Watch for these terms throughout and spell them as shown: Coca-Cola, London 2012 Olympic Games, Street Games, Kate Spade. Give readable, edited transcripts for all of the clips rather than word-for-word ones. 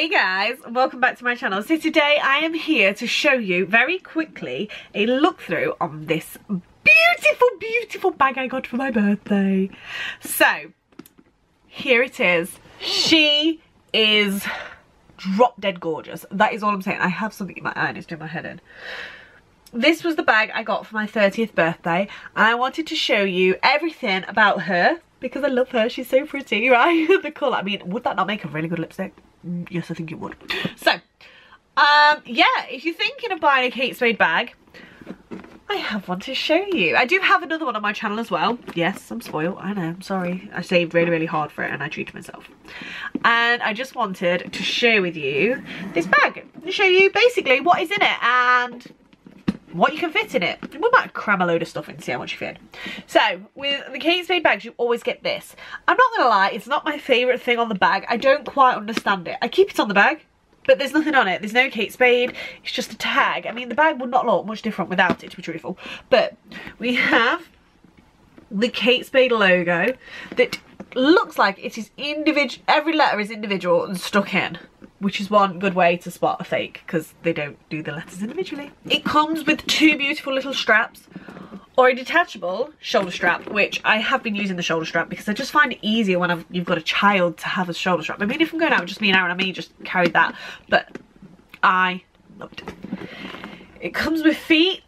Hey guys, welcome back to my channel. So today I am here to show you very quickly a look through on this beautiful, beautiful bag I got for my birthday. So here it is. She is drop dead gorgeous. That is all I'm saying. I have something in my eye and it's doing my head in. This was the bag I got for my 30th birthday and I wanted to show you everything about her because I love her. She's so pretty, right? The colour. I mean, would that not make a really good lipstick? Yes, I think it would. So, yeah, if you're thinking of buying a Kate Spade bag, I have one to show you. I do have another one on my channel as well. Yes, I'm spoiled. I know, I'm sorry. I saved really, really hard for it and I treated myself. And I just wanted to share with you this bag and show you basically what is in it and what you can fit in it. We might cram a load of stuff in and see how much you fit. So with the Kate Spade bags you always get this. I'm not gonna lie, it's not my favourite thing on the bag. I don't quite understand it. I keep it on the bag but there's nothing on it. There's no Kate Spade, it's just a tag. I mean, the bag would not look much different without it, to be truthful. But we have the Kate Spade logo that looks like it is individual. Every letter is individual and stuck in, which is one good way to spot a fake because they don't do the letters individually. It comes with two beautiful little straps or a detachable shoulder strap, which I have been using the shoulder strap because I just find it easier when you've got a child to have a shoulder strap. I mean, if I'm going out with just me and Aaron, I may just carry that, but I loved it. It comes with feet.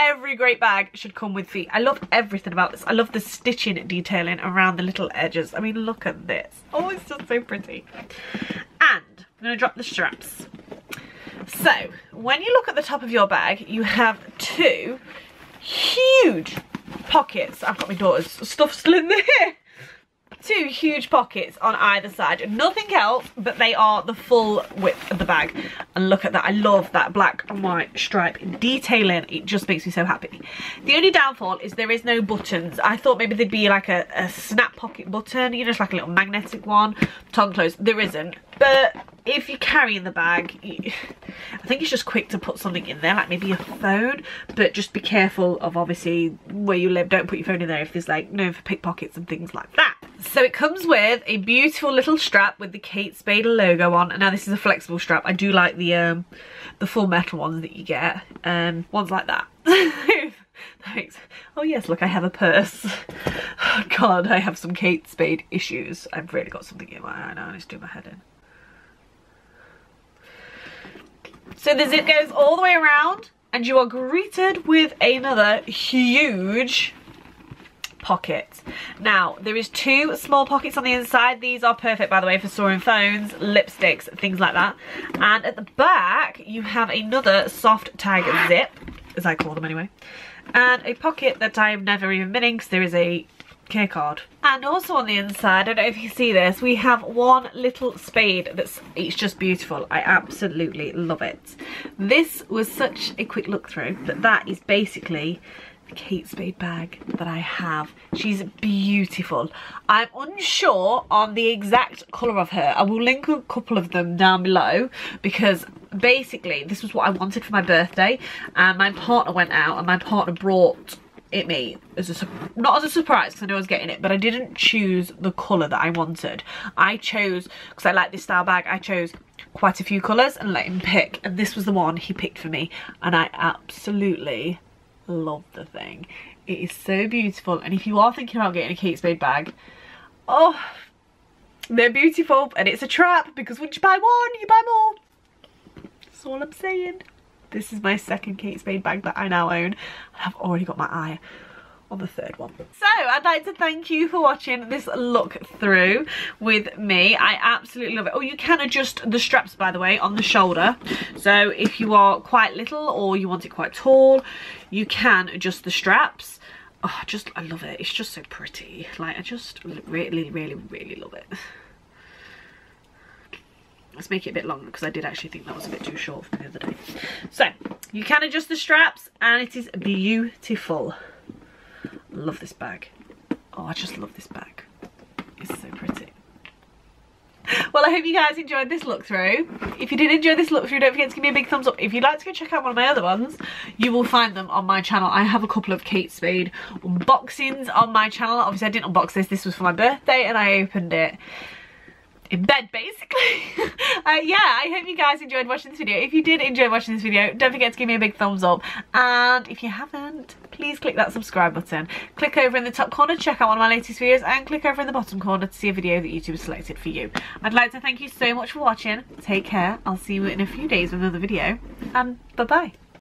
Every great bag should come with feet. I love everything about this. I love the stitching detailing around the little edges. I mean, look at this. Oh, it's just so pretty. And I'm going to drop the straps. So when you look at the top of your bag, you have two huge pockets. I've got my daughter's stuff still in there. Two huge pockets on either side. Nothing else, but they are the full width of the bag. And look at that. I love that black and white stripe detailing. It just makes me so happy. The only downfall is there is no buttons. I thought maybe there'd be like a snap pocket button, you know, just like a little magnetic one. Tongue closed. There isn't. But if you're carrying the bag, I think it's just quick to put something in there, like maybe a phone. But just be careful of obviously where you live. Don't put your phone in there if there's like known for pickpockets and things like that. So it comes with a beautiful little strap with the Kate Spade logo on. And now this is a flexible strap. I do like the full metal ones that you get. Ones like that. Oh yes, look, I have a purse. Oh God, I have some Kate Spade issues. I've really got something in my eye now and it's doing my head in. So the zip goes all the way around and you are greeted with another huge pocket. Now there is two small pockets on the inside. These are perfect, by the way, for storing phones, lipsticks, things like that. And at the back you have another soft tag zip, as I call them anyway, and a pocket that I've never even been in because there is a care card. And also on the inside, I don't know if you see this, we have one little spade that's, it's just beautiful. I absolutely love it. This was such a quick look through, but that is basically the Kate Spade bag that I have. She's beautiful. I'm unsure on the exact colour of her. I will link a couple of them down below because basically this was what I wanted for my birthday and my partner went out and my partner brought it me as a, not as a surprise because I knew I was getting it, but I didn't choose the colour that I wanted. I chose, because I like this style bag, I chose quite a few colours and let him pick, and this was the one he picked for me and I absolutely love the thing. It is so beautiful, and if you are thinking about getting a Kate Spade bag, oh, they're beautiful, and it's a trap because once you buy one you buy more. That's all I'm saying. This is my second Kate Spade bag that I now own. I've already got my eye on the third one. So I'd like to thank you for watching this look through with me. I absolutely love it. Oh, you can adjust the straps, by the way, on the shoulder. So if you are quite little or you want it quite tall, you can adjust the straps. Oh, I love it. It's just so pretty. Like, I just really, really, really love it. Let's make it a bit longer because I did actually think that was a bit too short for me the other day. So you can adjust the straps and it is beautiful. Love this bag. Oh, I just love this bag. It's so pretty. Well, I hope you guys enjoyed this look through. If you did enjoy this look through, don't forget to give me a big thumbs up. If you'd like to go check out one of my other ones, you will find them on my channel. I have a couple of Kate Spade unboxings on my channel. Obviously I didn't unbox this. This was for my birthday and I opened it in bed basically yeah, I hope you guys enjoyed watching this video. If you did enjoy watching this video, don't forget to give me a big thumbs up. And if you haven't, please click that subscribe button. Click over in the top corner to check out one of my latest videos, and click over in the bottom corner to see a video that YouTube has selected for you. I'd like to thank you so much for watching. Take care. I'll see you in a few days with another video. And bye-bye.